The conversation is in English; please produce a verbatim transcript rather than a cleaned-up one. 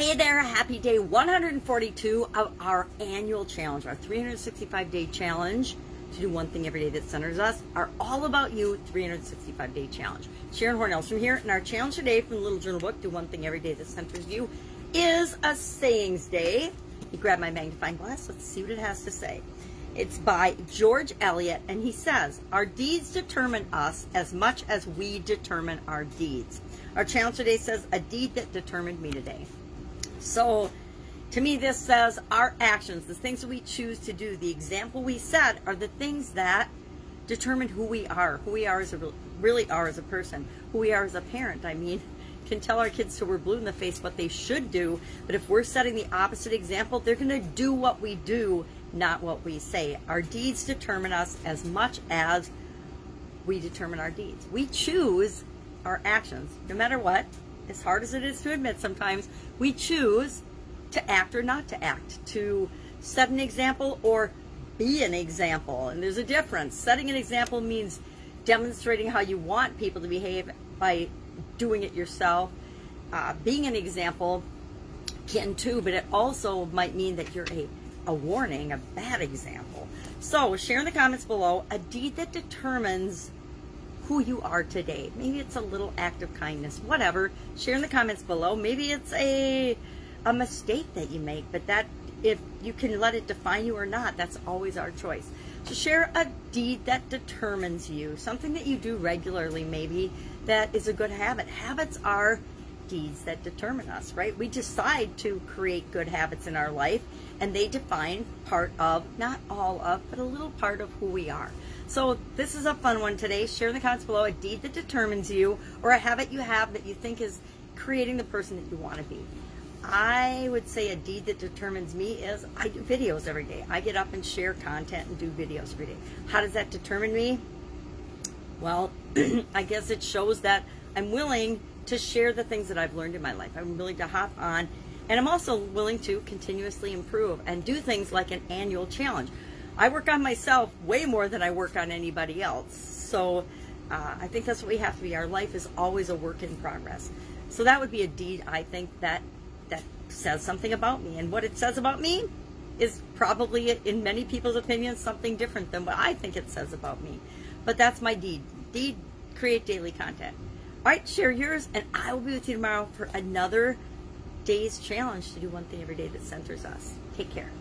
Hey there, happy day one hundred forty-two of our annual challenge, our three hundred sixty-five day challenge to do one thing every day that centers us, our All About You three hundred sixty-five day challenge. Sharon Horne-Ellstrom here, and our challenge today from the Little Journal Book, do one thing every day that centers you, is a sayings day. You grab my magnifying glass, let's see what it has to say. It's by George Eliot, and he says, our deeds determine us as much as we determine our deeds. Our challenge today says, a deed that determined me today. So, to me, this says our actions, the things that we choose to do, the example we set, are the things that determine who we are, who we are as a, really are as a person, who we are as a parent. I mean, can tell our kids till we're blue in the face what they should do, but if we're setting the opposite example, they're going to do what we do, not what we say. Our deeds determine us as much as we determine our deeds. We choose our actions, no matter what. As hard as it is to admit sometimes, we choose to act or not to act, to set an example or be an example. And there's a difference. Setting an example means demonstrating how you want people to behave by doing it yourself. Uh, being an example can too, but it also might mean that you're a, a warning, a bad example. So share in the comments below a deed that determines who you are today. Maybe it's a little act of kindness, whatever. Share in the comments below. Maybe it's a a mistake that you make, but that, if you can let it define you or not, that's always our choice. So share a deed that determines you, something that you do regularly, maybe that is a good habit. Habits are deeds that determine us, right? We decide to create good habits in our life, and they define part of, not all of, but a little part of who we are. So this is a fun one today. Share in the comments below a deed that determines you, or a habit you have that you think is creating the person that you want to be. I would say a deed that determines me is I do videos every day. I get up and share content and do videos every day. How does that determine me? Well, I guess it shows that I'm willing to share the things that I've learned in my life. I'm willing to hop on, and I'm also willing to continuously improve and do things like an annual challenge. I work on myself way more than I work on anybody else. So uh, I think that's what we have to be. Our life is always a work in progress. So that would be a deed, I think, that that says something about me. And what it says about me is probably, in many people's opinions, something different than what I think it says about me. But that's my deed. Deed, create daily content. All right, share yours, and I will be with you tomorrow for another day's challenge to do one thing every day that centers us. Take care.